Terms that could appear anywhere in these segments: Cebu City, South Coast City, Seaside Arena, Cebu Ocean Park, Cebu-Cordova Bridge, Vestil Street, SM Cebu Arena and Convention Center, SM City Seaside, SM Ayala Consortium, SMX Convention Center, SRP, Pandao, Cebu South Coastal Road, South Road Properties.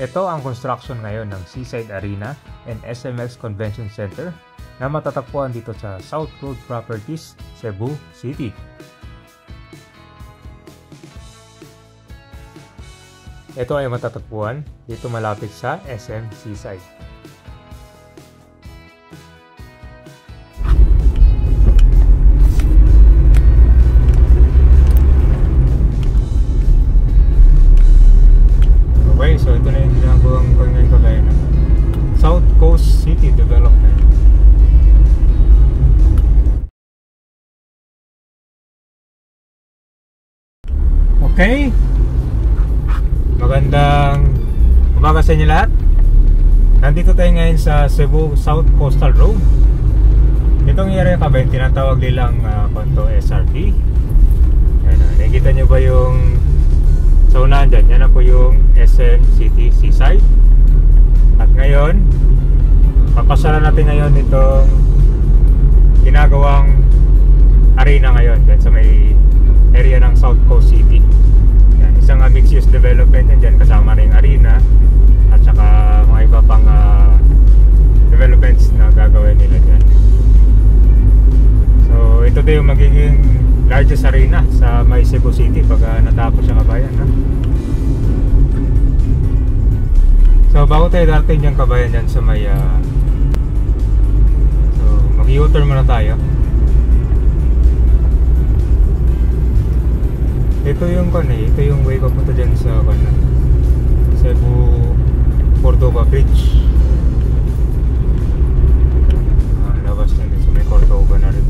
Ito ang construction ngayon ng Seaside Arena and SMX Convention Center na matatagpuan dito sa South Road Properties, Cebu City. Ito ay matatagpuan dito malapit sa SM Seaside. Okay, so ito na yung ginagawang kagaya na South Coast City Development. Okay. Magandang umaga sa inyo lahat. Nandito tayo ngayon sa Cebu South Coastal Road. Itong area kami tinatawag nilang SRP. Ayan, nakikita nyo ba yung sa unahan dyan? Yan na po yung SM City Seaside. At ngayon papasalan natin ngayon itong ginagawang arena ngayon sa may area ng South Coast City. Isang mixed-use development na dyan, kasama na yung arena at saka mga iba pang developments na gagawin nila dyan. So ito din yung magiging largest arena sa may Cebu City pag natapos yung kabayan, ha? So bago tayo darating yung kabayan dyan sa may so mag-u-turn muna tayo. Ito yung ito yung way papunta dyan sa Cebu-Cordova Bridge. Labas na rin sa may Cordova na rin.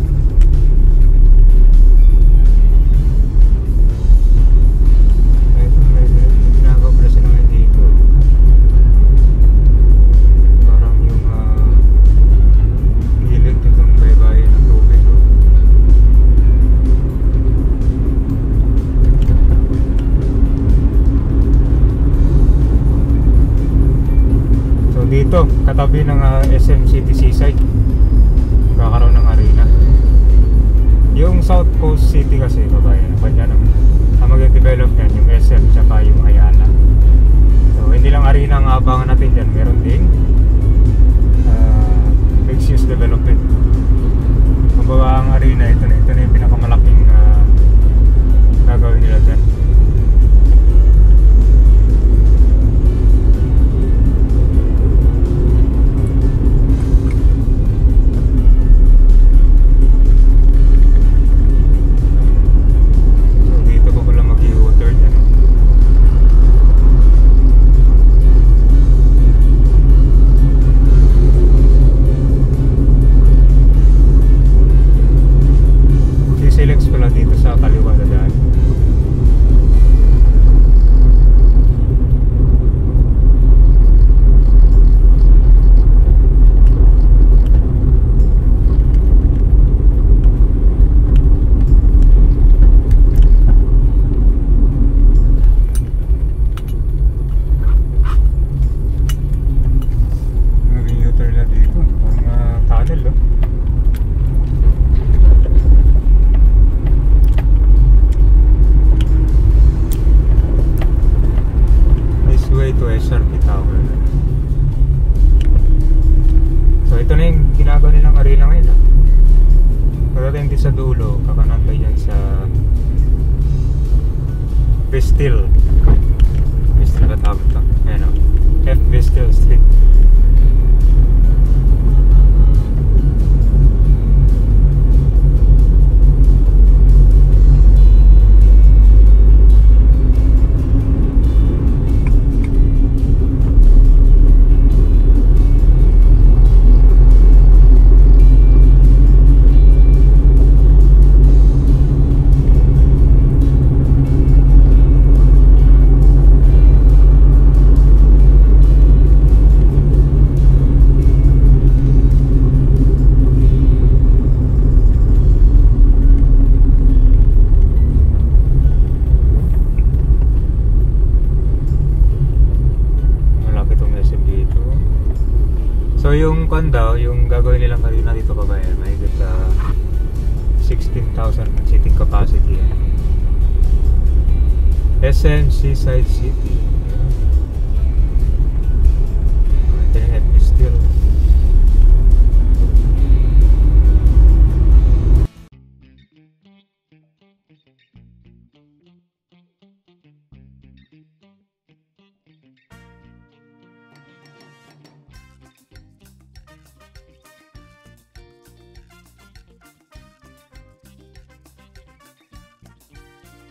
Dito, katabi ng SM City Seaside, magkakaroon ng arena. Yung South Coast City kasi, kabayan, ang mag-develop yan, yung SM tsaka yung Ayala. So, hindi lang arena ang abangan natin dyan, meron din mixed-use development. Ang baba ang arena, ito na yung pinakamalaking gagawin nila dyan. Vestil ba tawag ito? Ayan o, Vestil Street. So yung Pandao, yung gagawin nilang arena dito kabayan, may kita 16,000 seating capacity. SM Seaside City.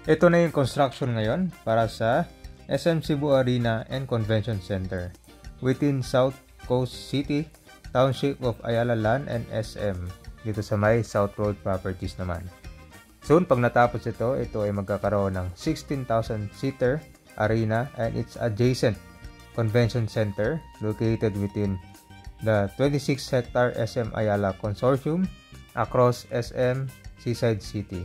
Ito na yung construction ngayon para sa SM Cebu Arena and Convention Center within South Coast City, Township of Ayala Land and SM dito sa may South Road Properties naman. Soon, pag natapos ito, ito ay magkakaroon ng 16,000-seater arena and its adjacent convention center located within the 26-hectare SM Ayala Consortium across SM Seaside City.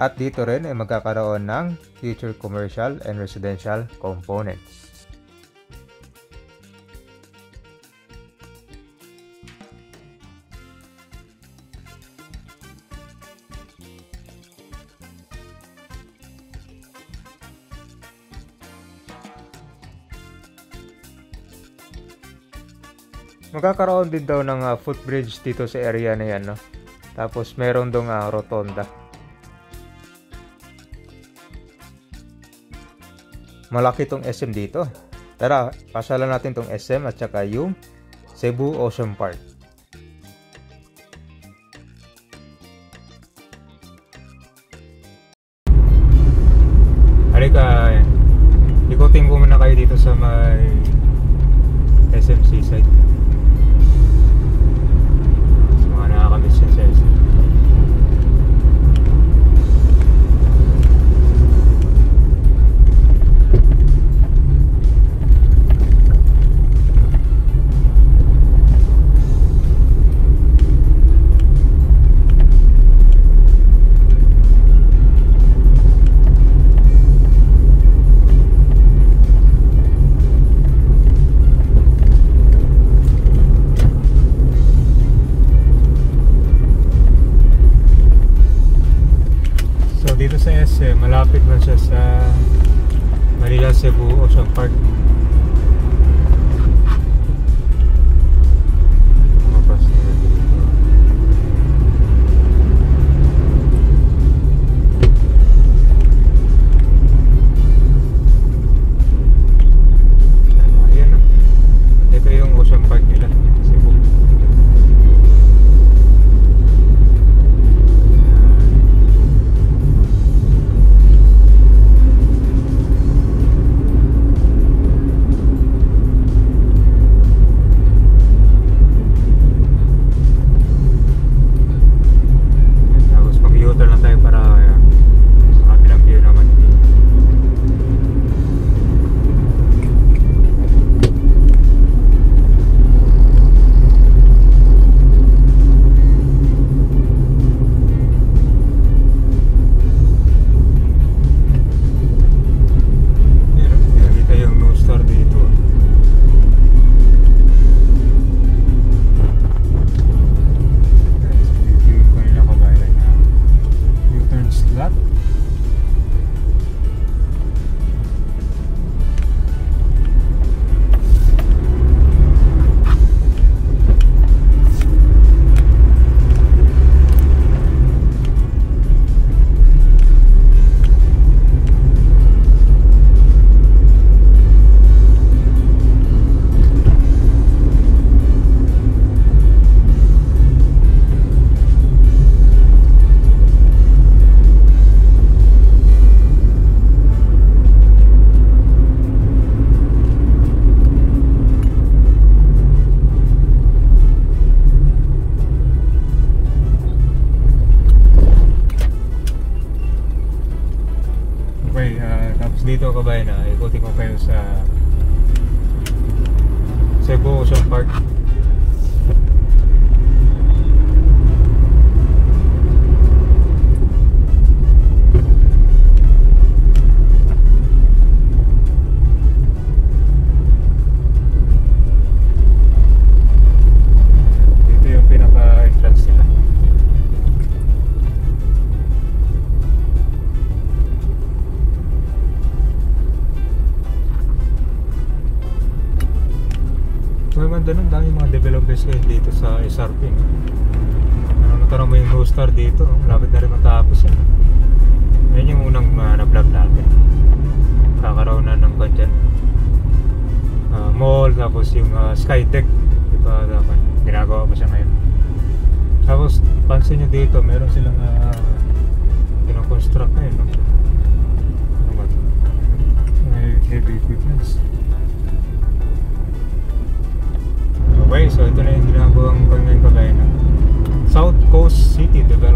At dito rin ay magkakaroon ng future commercial and residential components. Magkakaroon din daw ng footbridge dito sa area na yan, no? Tapos meron dong rotonda. Malaki tong SM dito. Tara, pasalan natin tong SM at saka yung Cebu Ocean Park. Halika, ikutin po muna kayo dito sa may SM Seaside. Malapit na siya sa Manila Cebu Ocean Park. Dito kabayan na ikutin ko kayo sa Cebu Ocean Park. Ganun, dami mga developers kayo dito sa SRP. Natanong mo yung Blue Star dito, malapit na rin matapos yan. Yan yung unang na-vlog natin. Kakaroon na ng budget mall, tapos yung Skytech, diba, ginagawa pa siya ngayon. Tapos pansin nyo dito, meron silang kinoconstruct ngayon, no? heavy equipments. Okay, so ito na yung ginagawang pag-nagkagay na South Coast City, diba?